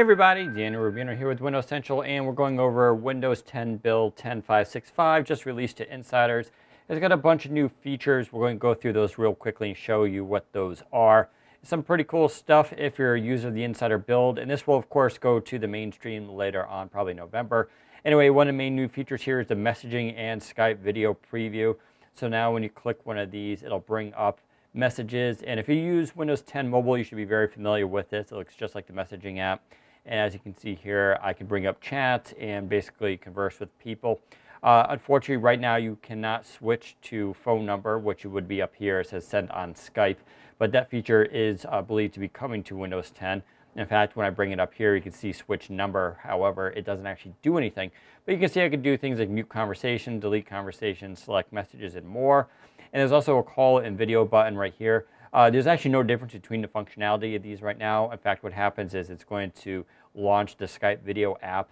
Hey everybody, Daniel Rubino here with Windows Central, and we're going over Windows 10 build 10.5.6.5, just released to insiders. It's got a bunch of new features. We're going to go through those real quickly and show you what those are. Some pretty cool stuff if you're a user of the insider build, and this will of course go to the mainstream later on, probably November. Anyway, one of the main new features here is the messaging and Skype video preview. So now when you click one of these, it'll bring up messages, and if you use Windows 10 Mobile, you should be very familiar with this. It looks just like the messaging app, and as you can see here, I can bring up chats and basically converse with people. Unfortunately, right now you cannot switch to phone number, which would be up here. It says send on Skype, but that feature is believed to be coming to Windows 10. In fact, when I bring it up here, you can see switch number. However, it doesn't actually do anything, but you can see I can do things like mute conversation, delete conversation, select messages, and more. And there's also a call and video button right here. There's actually no difference between the functionality of these right now. In fact, what happens is it's going to launch the Skype video app.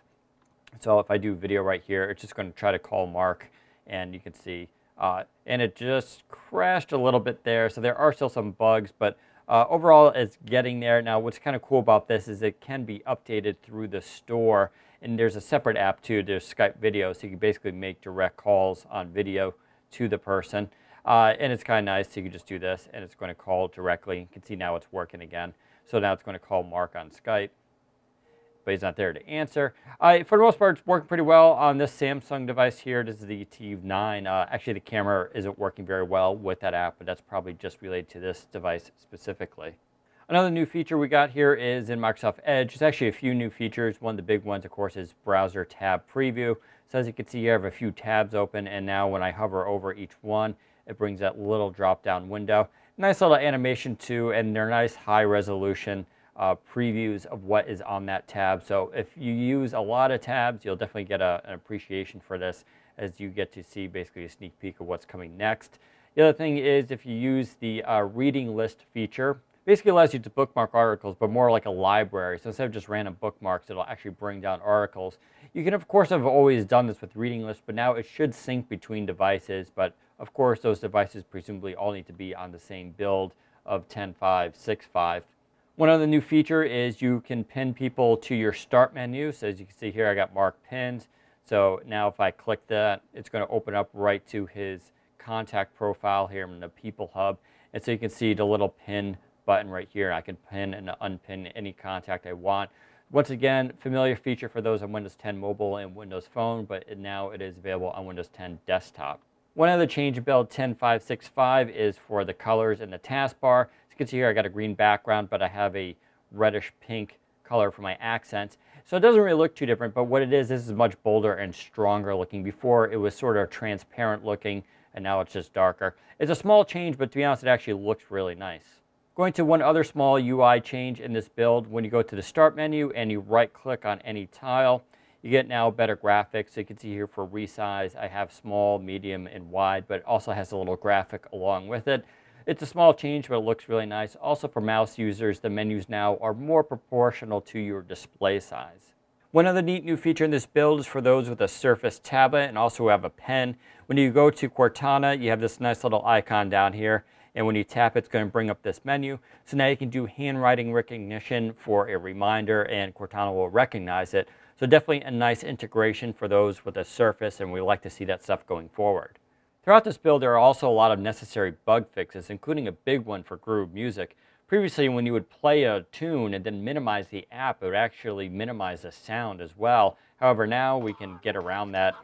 So if I do video right here, it's just going to try to call Mark, and you can see, and it just crashed a little bit there. So there are still some bugs, but overall it's getting there. Now, what's kind of cool about this is it can be updated through the store, and there's a separate app too. There's Skype video, so you can basically make direct calls on video to the person. And it's kind of nice, so you can just do this, and it's going to call directly. You can see now it's working again. So now it's going to call Mark on Skype, but he's not there to answer. For the most part, it's working pretty well on this Samsung device here. This is the T9. Actually, the camera isn't working very well with that app, but that's probably just related to this device specifically. Another new feature we got here is in Microsoft Edge. There's actually a few new features. One of the big ones, of course, is browser tab preview. So as you can see here, I have a few tabs open, and now when I hover over each one, it brings that little drop-down window. Nice little animation too, and they're nice high-resolution previews of what is on that tab. So if you use a lot of tabs, you'll definitely get an appreciation for this, as you get to see basically a sneak peek of what's coming next. The other thing is, if you use the reading list feature, basically allows you to bookmark articles, but more like a library. So instead of just random bookmarks, it'll actually bring down articles. You can, of course, have always done this with reading lists, but now it should sync between devices. But of course, those devices presumably all need to be on the same build of 10.5.6.5. One other new feature is you can pin people to your start menu. So as you can see here, I got Mark pinned. So now if I click that, it's going to open up right to his contact profile here in the People Hub. And so you can see the little pin button right here. I can pin and unpin any contact I want. Once again, familiar feature for those on Windows 10 Mobile and Windows Phone, but now it is available on Windows 10 Desktop. One other change in build 10.5.6.5 is for the colors in the taskbar. As you can see here, I got a green background, but I have a reddish pink color for my accents. So it doesn't really look too different, but what it is, this is much bolder and stronger looking. Before, it was sort of transparent looking, and now it's just darker. It's a small change, but to be honest, it actually looks really nice. Going to one other small UI change in this build, when you go to the Start menu and you right-click on any tile, you get now better graphics. So you can see here for resize, I have small, medium, and wide, but it also has a little graphic along with it. It's a small change, but it looks really nice. Also for mouse users, the menus now are more proportional to your display size. One other neat new feature in this build is for those with a Surface tablet and also who have a pen. When you go to Cortana, you have this nice little icon down here, and when you tap it, it's going to bring up this menu. So now you can do handwriting recognition for a reminder, and Cortana will recognize it. So definitely a nice integration for those with a Surface, and we like to see that stuff going forward. Throughout this build, there are also a lot of necessary bug fixes, including a big one for Groove Music. Previously, when you would play a tune and then minimize the app, it would actually minimize the sound as well. However, now we can get around that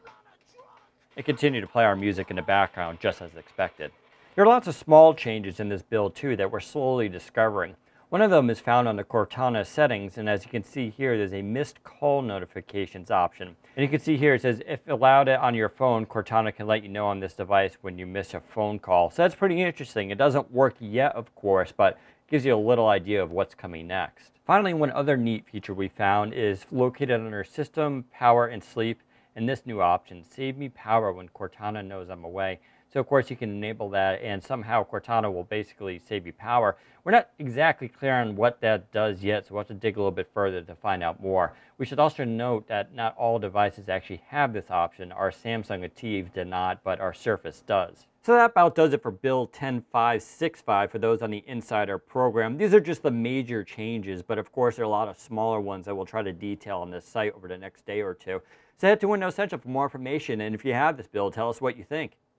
and continue to play our music in the background just as expected. There are lots of small changes in this build too that we're slowly discovering. One of them is found on the Cortana settings, and as you can see here, there's a missed call notifications option. And you can see here it says, if allowed it on your phone, Cortana can let you know on this device when you miss a phone call. So that's pretty interesting. It doesn't work yet, of course, but it gives you a little idea of what's coming next. Finally, one other neat feature we found is located under System, Power, and Sleep, and this new option, Save Me Power when Cortana knows I'm away. So of course you can enable that, and somehow Cortana will basically save you power. We're not exactly clear on what that does yet, so we'll have to dig a little bit further to find out more. We should also note that not all devices actually have this option. Our Samsung Ative did not, but our Surface does. So that about does it for Build 10.5.6.5 for those on the Insider program. These are just the major changes, but of course there are a lot of smaller ones that we'll try to detail on this site over the next day or two. So head to Windows Central for more information, and if you have this build, tell us what you think.